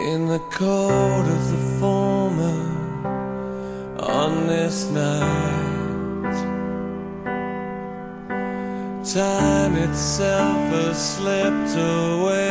In the cold of the former, on this night, time itself has slipped away.